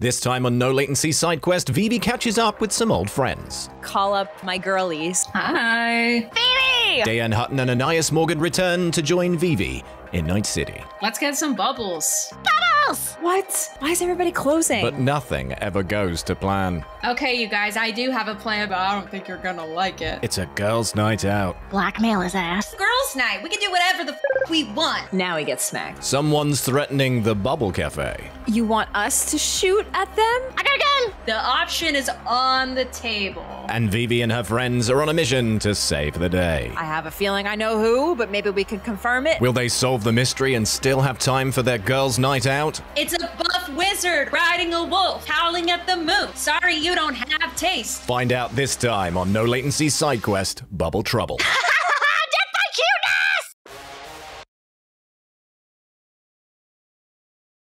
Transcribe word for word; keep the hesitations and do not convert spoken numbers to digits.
This time on No Latency Side Quest, Vivi catches up with some old friends. Call up my girlies. Hi. Vivi! Dayeanne Hutton and Anais Morgan return to join Vivi in Night City. Let's get some bubbles. Bubbles! What? Why is everybody closing? But nothing ever goes to plan. Okay, you guys, I do have a plan, but I don't think you're gonna like it. It's a girls' night out. Blackmail his ass. Girls' night. We can do whatever the f we want. Now we get smacked. Someone's threatening the Bubble Cafe. You want us to shoot at them? I got a gun! The option is on the table. And Vivi and her friends are on a mission to save the day. I have a feeling I know who, but maybe we can confirm it. Will they solve the mystery and still have time for their girls' night out? It's a buff wizard riding a wolf, howling at the moon. Sorry you don't have taste. Find out this time on No Latency Side Quest, Bubble Trouble.